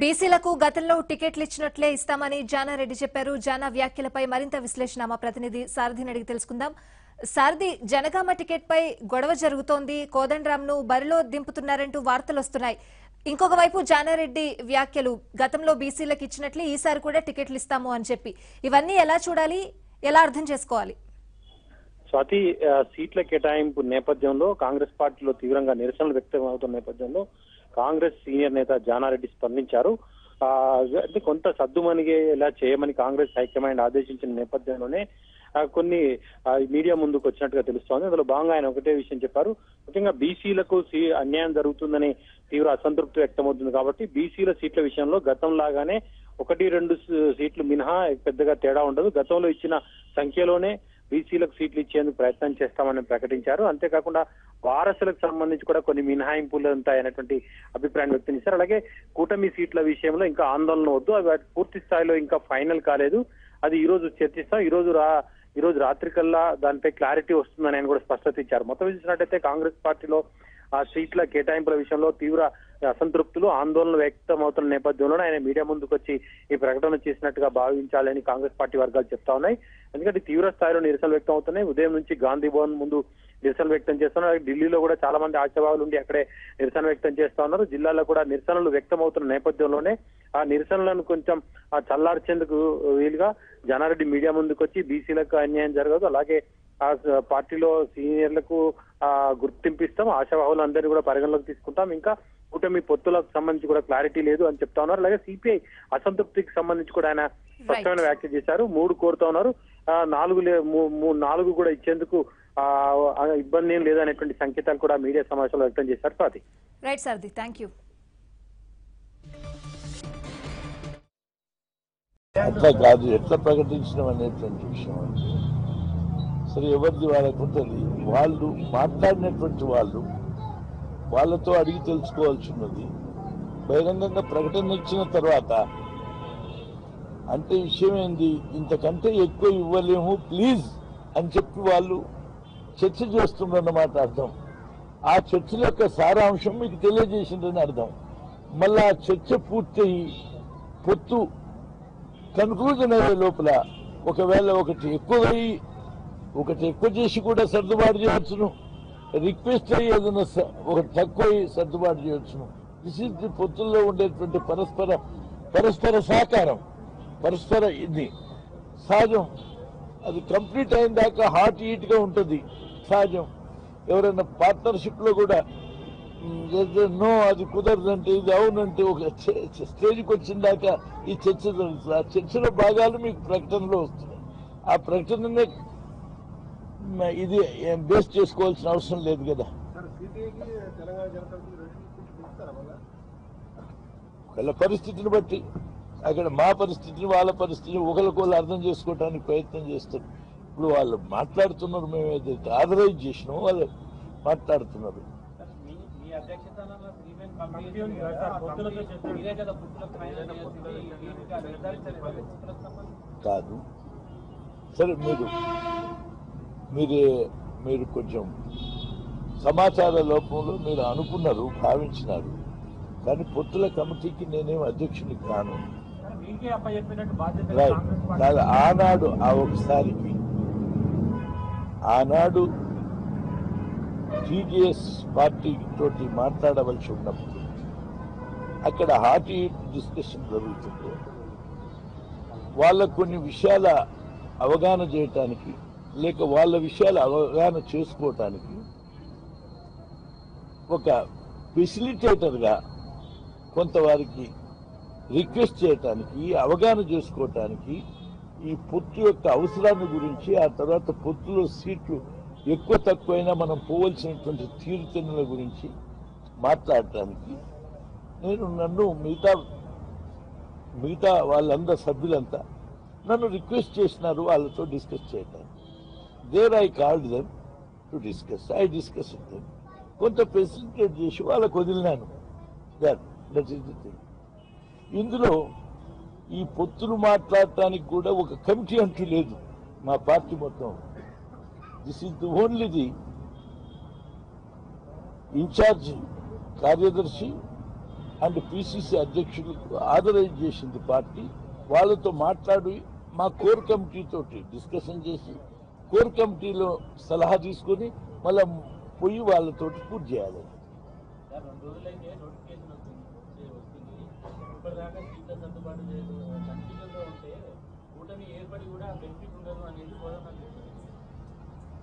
బీసీలకు గతంలో టికెట్లు ఇచ్చినట్లే ఇస్తామని జానా రెడ్డి చెప్పారు. జానా వ్యాఖ్యలపై మరింత విశ్లేషణ మా ప్రతినిధి సారథిని అడిగి తెలుసుకుందాం. సారథి, జనగామ టికెట్పై గొడవ జరుగుతోంది, కోదండరామ్ను బరిలో దింపుతున్నారంటూ వార్తలు వస్తున్నాయి. ఇంకొక వైపు జానా రెడ్డి వ్యాఖ్యలు, గతంలో బీసీలకు ఇచ్చినట్లే ఈసారి కూడా టికెట్లు ఇస్తాము అని చెప్పి, ఇవన్నీ ఎలా చూడాలి, ఎలా అర్థం చేసుకోవాలి? స్వాతి, సీట్ల కేటాయింపు నేపథ్యంలో కాంగ్రెస్ పార్టీలో తీవ్రంగా నిరసనలు వ్యక్తమవుతున్న నేపథ్యంలో కాంగ్రెస్ సీనియర్ నేత జానారెడ్డి స్పందించారు. అంటే కొంత సద్దుమణిగే ఇలా చేయమని కాంగ్రెస్ హైకమాండ్ ఆదేశించిన నేపథ్యంలోనే కొన్ని మీడియా ముందుకు వచ్చినట్టుగా తెలుస్తోంది. అందులో భాగంగా ఆయన ఒకటే విషయం చెప్పారు, ముఖ్యంగా బీసీలకు అన్యాయం జరుగుతుందని తీవ్ర అసంతృప్తి వ్యక్తమవుతుంది. కాబట్టి బీసీల సీట్ల విషయంలో గతంలాగానే 1-2 సీట్లు మినహా పెద్దగా తేడా ఉండదు, గతంలో ఇచ్చిన సంఖ్యలోనే బీసీలకు సీట్లు ఇచ్చేందుకు ప్రయత్నం చేస్తామని ప్రకటించారు. అంతేకాకుండా వారసులకు సంబంధించి కూడా కొన్ని మినహాయింపులు ఉంటాయనేటువంటి అభిప్రాయం వ్యక్తం చేశారు. అలాగే కూటమి సీట్ల విషయంలో ఇంకా ఆందోళన వద్దు, అవి పూర్తి స్థాయిలో ఇంకా ఫైనల్ కాలేదు, అది ఈ రోజు చర్చిస్తాం, ఈ రోజు రాత్రికల్లా దానిపై క్లారిటీ వస్తుందని ఆయన కూడా స్పష్టత ఇచ్చారు. మొత్తం చూసినట్టయితే కాంగ్రెస్ పార్టీలో ఆ సీట్ల కేటాయింపుల విషయంలో తీవ్ర అసంతృప్తులు, ఆందోళనలు వ్యక్తమవుతున్న నేపథ్యంలోనే ఆయన మీడియా ముందుకు వచ్చి ఈ ప్రకటన చేసినట్టుగా భావించాలని కాంగ్రెస్ పార్టీ వర్గాలు చెప్తా ఉన్నాయి. ఎందుకంటే తీవ్ర స్థాయిలో నిరసనలు వ్యక్తం అవుతున్నాయి. ఉదయం నుంచి గాంధీ భవన్ ముందు నిరసనలు వ్యక్తం చేస్తున్నారు. ఢిల్లీలో కూడా చాలా మంది ఆశావాహులు ఉండి అక్కడే నిరసన వ్యక్తం చేస్తా ఉన్నారు. జిల్లాలో కూడా నిరసనలు వ్యక్తమవుతున్న నేపథ్యంలోనే ఆ నిరసనలను కొంచెం చల్లార్చేందుకు వీలుగా జానారెడ్డి మీడియా ముందుకు వచ్చి బీసీలకు అన్యాయం జరగదు, అలాగే ఆ పార్టీలో సీనియర్లకు గుర్తింపు ఇస్తాం, ఆశావాహులు అందరినీ కూడా పరిగణలోకి తీసుకుంటాం, ఇంకా కూటమి పొత్తులకు సంబంధించి కూడా క్లారిటీ లేదు అని చెప్తా ఉన్నారు. అలాగే సిపిఐ అసంతృప్తికి సంబంధించి కూడా ఆయన స్పష్టమైన వ్యాఖ్య చేశారు. 3 కోరుతా ఉన్నారు, 4 కూడా ఇచ్చేందుకు ఇబ్బంది ఏం లేదనేటువంటి సంకేతాలు కూడా మీడియా సమావేశంలో వ్యక్తం చేశారు. Swathi, right sir, thank you. అట్లా కాదు, ఎట్లా ప్రకటించడం అనేటువంటి విషయం సరే ఎవరిది వాళ్ళకు ఉంటుంది. వాళ్ళు మాట్లాడినటువంటి వాళ్ళతో అడిగి తెలుసుకోవాల్సి ఉన్నది. బహిరంగంగా ప్రకటన ఇచ్చిన తర్వాత అంటే విషయం ఏంది, ఇంతకంటే ఎక్కువ ఇవ్వలేము ప్లీజ్ అని చెప్పి వాళ్ళు చర్చ చేస్తుందన్నమాట. అర్థం ఆ చర్చల యొక్క సారాంశం మీకు తెలియజేసిందని అర్థం. మళ్ళీ ఆ చర్చ పూర్తయి పొత్తు కన్క్లూజన్ అయ్యే లోపల ఒకవేళ ఒకటి ఎక్కువ చేసి కూడా సర్దుబాటు చేయవచ్చును, రిక్వెస్ట్ అయ్యేదన్న ఒకటి తక్కువ సర్దుబాటు చేయవచ్చును. దిస్ ఈజ్ ది పొత్తుల్లో ఉండేటువంటి పరస్పర సహకారం, పరస్పర ఇది సహజం. అది కంప్లీట్ అయిన దాకా హాట్ హీట్గా ఉంటుంది, సహజం. ఎవరైనా పార్ట్నర్షిప్లో కూడా నో అది కుదరదంటే ఇది అవునంటే ఒక స్టేజ్కి వచ్చిన దాకా ఈ చర్చ జరుగుతుంది. ఆ చర్చలో భాగాలు మీకు ప్రకటనలో వస్తున్నాయి. ఆ ప్రకటననే ఇది బేస్ చేసుకోవాల్సిన అవసరం లేదు కదా. ఒకళ్ళ పరిస్థితిని బట్టి అక్కడ మా పరిస్థితిని వాళ్ళ పరిస్థితిని ఒకరికొకరు అర్థం చేసుకోవడానికి ప్రయత్నం చేస్తారు. ఇప్పుడు వాళ్ళు మాట్లాడుతున్నారు, మేము ఏదైతే ఆథరైజ్ చేసినామో వాళ్ళు మాట్లాడుతున్నారు. కాదు సరే, మీరు కొంచెం సమాచార లోపంలో మీరు అనుకున్నారు, భావించినారు. కానీ పొత్తుల కమిటీకి నేనేం అధ్యక్షుని కాను. ఆనాడు ఆ ఒకసారికి ఆనాడు టీడీఎస్ పార్టీ తోటి మాట్లాడవలసి ఉన్నప్పుడు అక్కడ హార్ట్ హీట్ డిస్కషన్ జరుగుతుంది. వాళ్ళకు కొన్ని విషయాల అవగాహన చేయటానికి లేక వాళ్ళ విషయాలు అవగాహన చేసుకోవటానికి ఒక ఫెసిలిటేటర్గా కొంతవారికి రిక్వెస్ట్ చేయటానికి, అవగాహన చేసుకోవటానికి ఈ పొత్తు యొక్క అవసరాన్ని గురించి, ఆ తర్వాత పొత్తులో సీట్లు ఎక్కువ తక్కువైనా మనం పోవలసినటువంటి తీరుతెన్నుల గురించి మాట్లాడటానికి నన్ను మిగతా వాళ్ళందరూ సభ్యులంతా నన్ను రిక్వెస్ట్ చేసినారు వాళ్ళతో డిస్కస్ చేయటానికి. There I called them to discuss, I discuss with them. కొంత ఫెసిలిటేట్ చేసి వాళ్ళకు వదిలినాను. That is the thing. ఇందులో ఈ పొత్తులు మాట్లాడటానికి కూడా ఒక కమిటీ అంటూ లేదు మా పార్టీ మొత్తం. This is the only the incharge కార్యదర్శి, అండ్ పిసిసి అధ్యక్షులు ఆథరైజ్ చేసింది పార్టీ. వాళ్ళతో మాట్లాడి మా కోర్ కమిటీ తోటి డిస్కషన్ చేసి కోర్ కమిటీలో సలహా తీసుకొని మళ్ళీ పోయి వాళ్ళతోటి పూర్తి చేయాలి.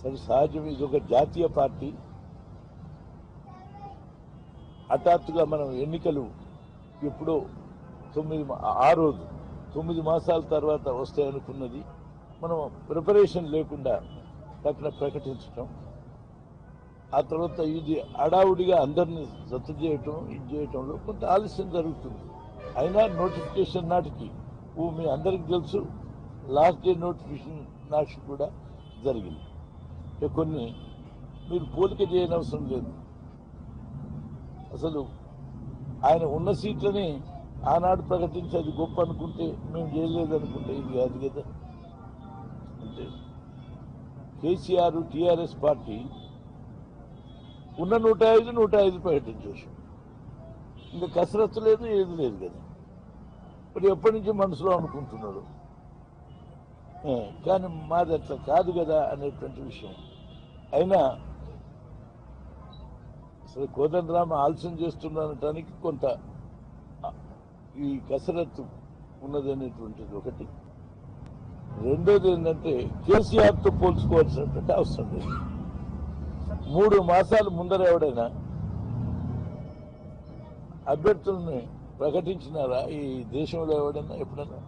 సరే, సహజం, ఇది ఒక జాతీయ పార్టీ. హఠాత్తుగా మనం ఎన్నికలు ఎప్పుడో 9 మాసాల తర్వాత వస్తాయనుకున్నది మనం ప్రిపరేషన్ లేకుండా తక్కువ ప్రకటించడం, ఆ తర్వాత ఇది హడావుడిగా అందరినీ రద్దు చేయటం, ఇది చేయటంలో కొంత ఆలస్యం జరుగుతుంది. అయినా నోటిఫికేషన్ నాటికి మీ అందరికీ తెలుసు, లాస్ట్ డే నోటిఫికేషన్ నాటికి కూడా జరిగింది. కొన్ని మీరు పోలిక చేయనవసరం లేదు. అసలు ఆయన ఉన్న సీట్లని ఆనాడు ప్రకటించి అది గొప్ప అనుకుంటే, మేము చేయలేదనుకుంటే ఇది కాదు కదా. అంటే కేసీఆర్ టీఆర్ఎస్ పార్టీ ఉన్న 105 ప్రకటించేసాం. ఇంకా కసరత్తు లేదు, ఏది లేదు కదా. ఇప్పుడు ఎప్పటి నుంచి మనసులో అనుకుంటున్నాడు, కానీ మాది అట్లా కాదు కదా అనేటువంటి విషయం. అయినా అసలు కోదండరామ ఆలస్యం చేస్తున్నానటానికి కొంత ఈ కసరత్తు ఉన్నదనేటువంటిది ఒకటి. రెండోది ఏంటంటే కేసీఆర్తో పోల్చుకోవాల్సినటువంటి అవసరం లేదు. 3 మాసాలు ముందర ఎవడైనా అభ్యర్థులను ప్రకటించినారా ఈ దేశంలో? ఎవడైనా ఎప్పుడైనా?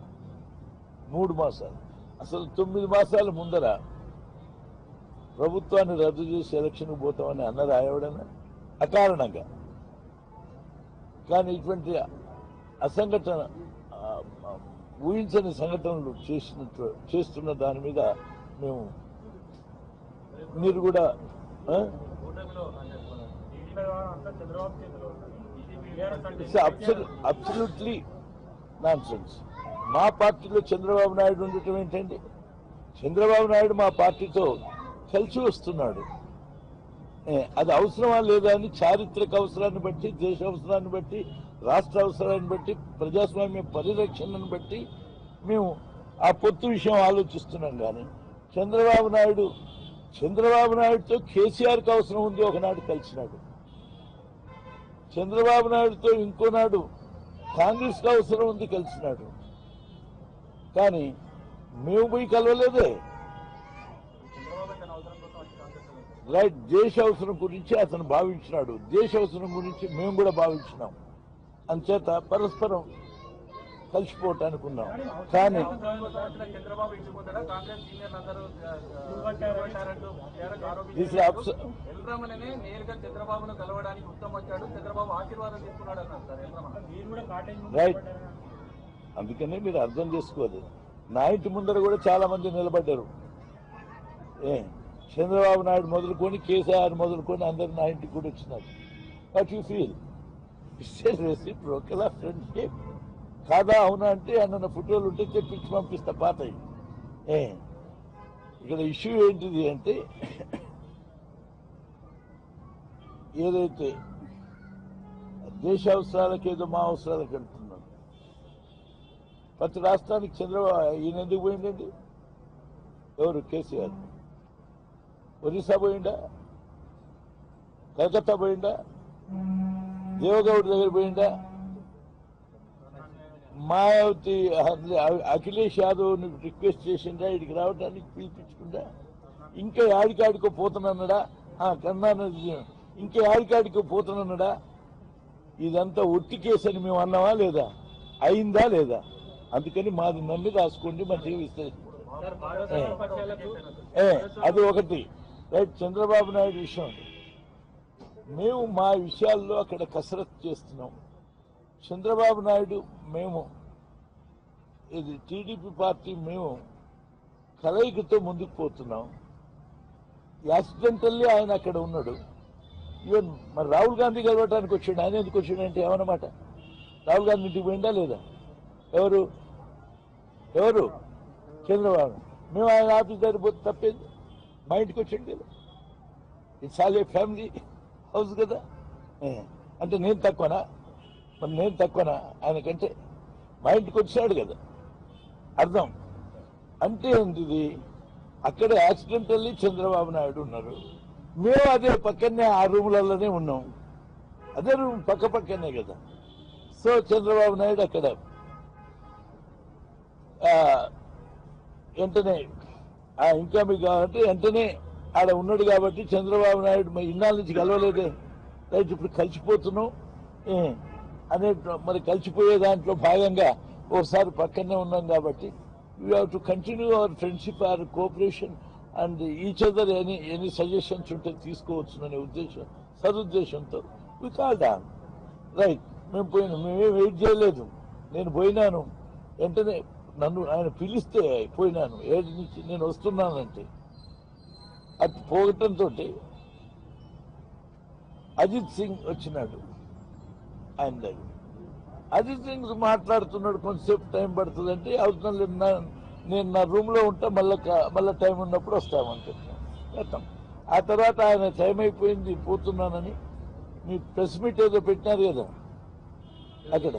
3 మాసాలు, అసలు 9 మాసాల ముందర ప్రభుత్వాన్ని రద్దు చేసి ఎలక్షన్కి పోతామని అన్నదా ఎవడైనా? అకారణంగా. కానీ ఇటువంటి అసంఘటన ఊహించని సంఘటనలు చేస్తున్న దాని మీద మేము మీరు కూడా అబ్సల్యూట్లీ నాన్ సెన్స్. మా పార్టీలో చంద్రబాబు నాయుడు ఉండటం ఏంటండి? చంద్రబాబు నాయుడు మా పార్టీతో కలిసి వస్తున్నాడు. అది అవసరమా లేదా అని చారిత్రక అవసరాన్ని బట్టి, దేశ అవసరాన్ని బట్టి, రాష్ట్ర అవసరాన్ని బట్టి, ప్రజాస్వామ్య పరిరక్షణను బట్టి మేము ఆ పొత్తు విషయం ఆలోచిస్తున్నాం. కానీ చంద్రబాబు నాయుడుతో కేసీఆర్కి అవసరం ఉంది ఒకనాడు కలిసినాడు. చంద్రబాబు నాయుడుతో ఇంకోనాడు కాంగ్రెస్కి అవసరం ఉంది కలిసినాడు. కానీ మేము పోయి కలవలేదే. రైట్, దేశ అవసరం గురించి అతను భావించినాడు, దేశ అవసరం గురించి మేము కూడా భావించినాం. అంచేత పరస్పరం కలిసిపోవటానికి ఉన్నాం. కానీ రైట్, అందుకనే మీరు అర్థం చేసుకోదు. నా ఇంటి ముందర కూడా చాలా మంది నిలబడ్డారు. చంద్రబాబు నాయుడు మొదలుకొని కేసీఆర్ మొదలుకొని అందరు నా ఇంటికి కూడా వచ్చినారు. What you feel? It's a reciprocal of friendship కాదా? అవునా అంటే అన్న ఫోటోలు ఉంటే తెప్పించి పంపిస్తా పాతవి. ఇక్కడ ఇష్యూ ఏంటిది అంటే, ఏదైతే దేశ అవసరాలకేదో మా అవసరాలకు వెళ్తున్నాం. ప్రతి రాష్ట్రానికి చంద్రబాబు ఈయన ఎందుకు పోయిందండి? ఎవరు? కేసీఆర్ ఒరిస్సా పోయిందా? కలకత్తా పోయిందా? దేవగౌడ దగ్గర పోయిందా? మాయావతి అఖిలేష్ యాదవ్ రిక్వెస్ట్ చేసిందా ఇక్కడికి రావడానికి? పిలిపించుకుందా? ఇంకా ఆడికాడికో పోతానన్నాడా? కన్నా ఇంకా ఆడికాడికో పోతానన్నాడా? ఇదంతా ఒట్టి కేసు అని మేము అన్నావా లేదా? అయిందా లేదా? అందుకని మాది నమ్మి రాసుకోండి, మంచి అది ఒకటి. రైట్, చంద్రబాబు నాయుడు విషయం మేము మా విషయాల్లో అక్కడ కసరత్తు చేస్తున్నాం. చంద్రబాబు నాయుడు మేము, ఇది టీడీపీ పార్టీ మేము కలయికతో ముందుకు పోతున్నాం. యాక్సిడెంటల్లీ ఆయన అక్కడ ఉన్నాడు. ఈవెన్ మరి రాహుల్ గాంధీ కలవటానికి వచ్చాడు. ఆయన ఎందుకు వచ్చాడు అంటే ఏమన్నమాట? రాహుల్ గాంధీ ఇంటికి పోయిందా లేదా? ఎవరు చంద్రబాబు. మేము ఆయన ఆఫీస్ దగ్గర పోతే తప్పేది, మా ఇంటికి వచ్చాడు కదా. It's all a family house కదా. అంటే నేను తక్కువనా? మరి నేను తక్కువనా ఆయనకంటే? మా ఇంటికి వచ్చాడు కదా, అర్థం అంటే ఏంటిది? అక్కడ యాక్సిడెంటల్లీ చంద్రబాబు నాయుడు ఉన్నారు, మేము అదే పక్కనే ఆ రూములలోనే ఉన్నాం, అదే రూమ్ పక్క పక్కనే కదా. సో చంద్రబాబు నాయుడు అక్కడ వెంటనే ఇంకా మీకు కావాలంటే వెంటనే ఆడ ఉన్నాడు కాబట్టి చంద్రబాబు నాయుడు మరి ఇన్నాళ్ళ నుంచి కలవలేదే, రైట్ ఇప్పుడు కలిసిపోతున్నాం అనే మరి కలిసిపోయే దాంట్లో భాగంగా ఒకసారి పక్కనే ఉన్నాం కాబట్టి we have to continue our friendship, our cooperation and each other any suggestions ఉంటే తీసుకోవచ్చుననే ఉద్దేశం సదుద్దేశంతో we called on. Right, మేము పోయినాం, మేమేం వెయిట్ చేయలేదు. నేను పోయినాను, వెంటనే నన్ను ఆయన పిలిస్తే పోయినాను. 7 నుంచి నేను వస్తున్నానంటే అది పోగటంతో అజిత్ సింగ్ వచ్చినాడు ఆయన దగ్గర. అజిత్ సింగ్ మాట్లాడుతున్నాడు, కొంతసేపు టైం పడుతుందంటే అవసరం లేదు, నేను నా రూమ్లో ఉంటా, మళ్ళీ టైం ఉన్నప్పుడు వస్తామంటున్నాను. ఆ తర్వాత ఆయన టైం అయిపోయింది పోతున్నానని మీ ప్రెస్ మీట్ ఏదో పెట్టినారు కదా, అక్కడ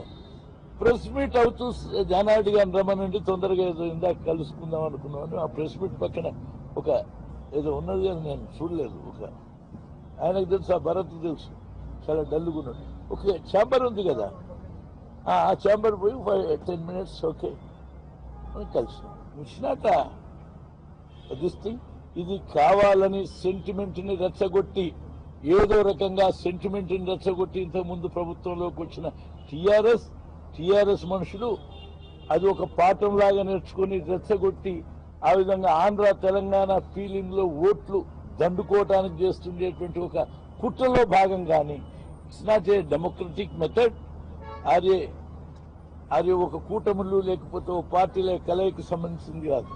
ప్రెస్ మీట్ అవుతూ జానా రెడ్డి గారిని రమ్మనండి, తొందరగా ఏదో ఇందాక కలుసుకుందాం అనుకున్నామని ఆ ప్రెస్ మీట్ పక్కన ఒక ఏదో ఉన్నది కానీ నేను చూడలేదు. ఒక ఆయనకు తెలుసు, ఆ భరత్ తెలుసు, చాలా డల్లుగున్నాడు. ఒక ఛాంబర్ ఉంది కదా, ఆ ఛాంబర్ పోయి 5-10 minutes ఓకే కలిసినాం. వచ్చినాక దిస్ థింగ్ ఇది కావాలని సెంటిమెంట్ని రెచ్చగొట్టి, ఏదో రకంగా సెంటిమెంట్ని రెచ్చగొట్టి ఇంతకుముందు ప్రభుత్వంలోకి వచ్చిన టీఆర్ఎస్ మనుషులు అది ఒక పాఠంలాగా నేర్చుకుని రెచ్చగొట్టి ఆ విధంగా ఆంధ్ర తెలంగాణ ఫీలింగ్లో ఓట్లు దండుకోవటానికి చేస్తుండేటువంటి ఒక కుట్రలో భాగం. కానీ it's not a democratic method. అది ఒక కూటములు లేకపోతే ఒక పార్టీల కలయికి సంబంధించింది కాదు.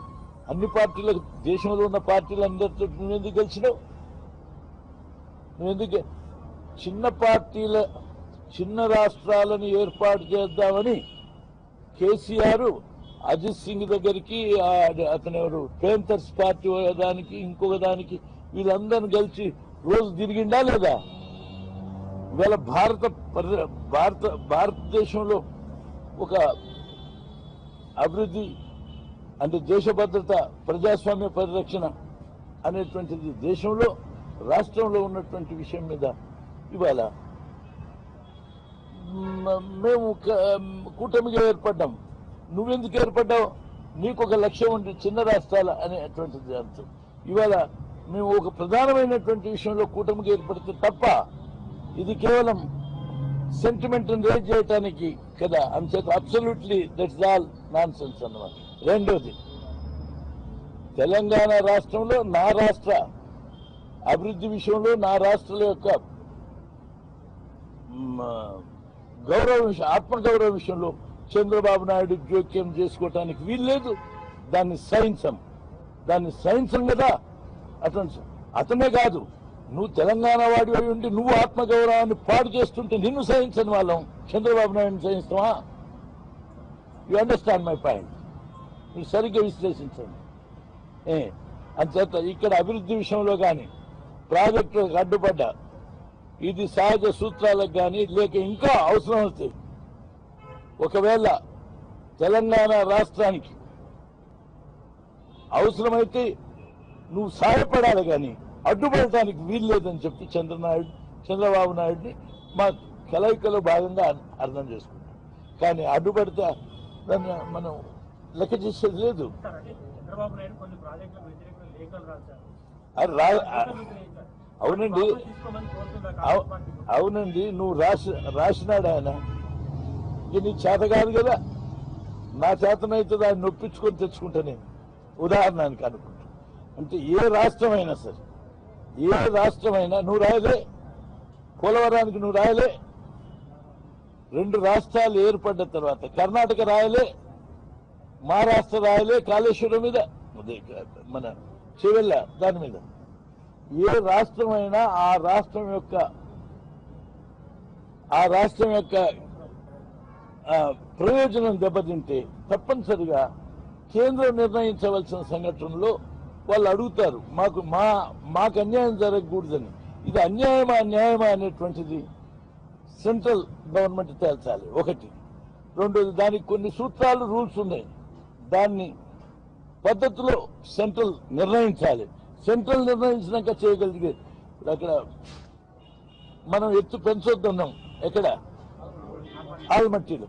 అన్ని పార్టీలకు, దేశంలో ఉన్న పార్టీలందరితో నువ్వెందుకు గెలిచినావు? నువ్వెందుకు? చిన్న రాష్ట్రాలను ఏర్పాటు చేద్దామని కేసీఆర్ అజిత్ సింగ్ దగ్గరికి, అతను ఎవరు పేంతర్స్ పార్టీ దానికి ఇంకొక దానికి వీళ్ళందరిని గెలిచి రోజు తిరిగిందా లేదా? ఇవాళ భారతదేశంలో ఒక అభివృద్ధి అంటే దేశ భద్రత, ప్రజాస్వామ్య పరిరక్షణ అనేటువంటిది దేశంలో, రాష్ట్రంలో ఉన్నటువంటి విషయం మీద ఇవాళ మేము కూటమిగా ఏర్పడ్డాం. నువ్వెందుకు ఏర్పడ్డావు? నీకు ఒక లక్ష్యం ఉంది, చిన్న రాష్ట్రాల అనేటువంటిది అంతం. ఇవాళ మేము ఒక ప్రధానమైనటువంటి విషయంలో కూటమిగా ఏర్పడితే తప్ప ఇది కేవలం సెంటిమెంట్ని రేజ్ చేయటానికి కదా. అంతేత absolutely that's all nonsense అన్నమాట. రెండోది, తెలంగాణ రాష్ట్రంలో నా రాష్ట్ర అభివృద్ధి విషయంలో, నా రాష్ట్రాల యొక్క గౌరవ విషయం, ఆత్మగౌరవ విషయంలో చంద్రబాబు నాయుడు జోక్యం చేసుకోవటానికి వీల్లేదు. దాన్ని సహించం కదా. అతనే కాదు, నువ్వు తెలంగాణ వాడివై ఉండి నువ్వు ఆత్మగౌరవాన్ని పాడు చేస్తుంటే నిన్ను సహించని వాళ్ళం, చంద్రబాబు నాయుడుని సహిస్తావా? You understand my point? మీరు సరిగ్గా విశ్లేషించండి. అంతేత ఇక్కడ అభివృద్ధి విషయంలో కానీ, ప్రాజెక్టులకు అడ్డుపడ్డా, ఇది సహజ సూత్రాలకు కానీ, లేక ఇంకా అవసరం అవుతుంది. ఒకవేళ తెలంగాణ రాష్ట్రానికి అవసరమైతే నువ్వు సహాయపడాలి కానీ అడ్డుపడటానికి వీల్లేదని చెప్పి చంద్రబాబు నాయుడిని మా కలయికలో భాగంగా అర్థం చేసుకుంటాం. కానీ అడ్డుపడితే దాన్ని మనం లెక్క చేసేది లేదు. అవునండి, నువ్వు రాసినాడు ఆయన. ఇది నీ చేత కాదు కదా, నా చేతనైతే దాన్ని నొప్పించుకొని తెచ్చుకుంటా నేను, ఉదాహరణానికి అనుకుంటా. అంటే ఏ రాష్ట్రమైనా నువ్వు రాయలే, పోలవరానికి నువ్వు రాయలే, 2 రాష్ట్రాలు ఏర్పడ్డ తర్వాత కర్ణాటక రాయలే, మహారాష్ట్ర రాయలే, కాళేశ్వరం మీద మన చెవెళ్ళ దాని మీద. ఏ రాష్ట్రమైనా ఆ రాష్ట్రం యొక్క ప్రయోజనం దెబ్బతింటే తప్పనిసరిగా కేంద్రం నిర్ణయించవలసిన సంఘటనలో వాళ్ళు అడుగుతారు, మాకు అన్యాయం జరగకూడదని. ఇది అన్యాయమా అన్యాయమా అనేటువంటిది సెంట్రల్ గవర్నమెంట్ తేల్చాలి. ఒకటి. రెండోది, దానికి కొన్ని సూత్రాలు, రూల్స్ ఉన్నాయి. దాన్ని పద్ధతిలో సెంట్రల్ నిర్ణయించాలి. సెంట్రల్ నిర్ణయించినాక చేయగలిగే, అక్కడ మనం ఎత్తు పెంచొద్దన్నాం. ఎక్కడ? ఆల్మట్టిలో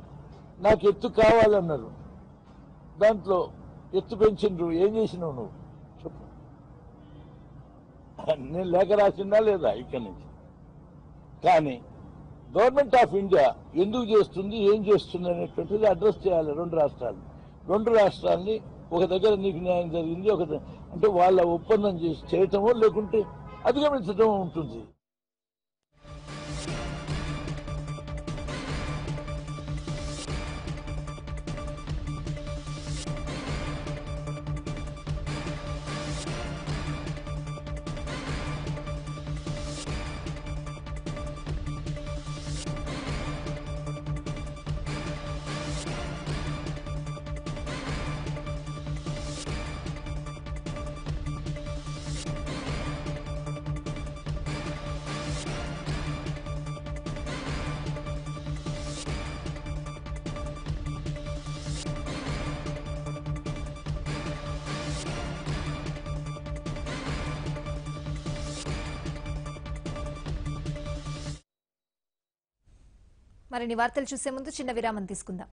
నాకు ఎత్తు కావాలన్నారు. దాంట్లో ఎత్తు పెంచిండ్రు. ఏం చేసినావు నువ్వు చెప్పు. నేను లేఖ రాసిందా లేదా ఇక్కడి నుంచి? కానీ గవర్నమెంట్ ఆఫ్ ఇండియా ఎందుకు చేస్తుంది, ఏం చేస్తుంది అనేటువంటిది అడ్రస్ చేయాలి. రెండు రాష్ట్రాలని ఒక దగ్గర నీకు న్యాయం జరిగింది, ఒక అంటే వాళ్ళ ఒప్పందం చేసి చేయటమో లేకుంటే అధిగమించటమో ఉంటుంది. మరిన్ని వార్తలు చూసే ముందు చిన్న విరామం తీసుకుందాం.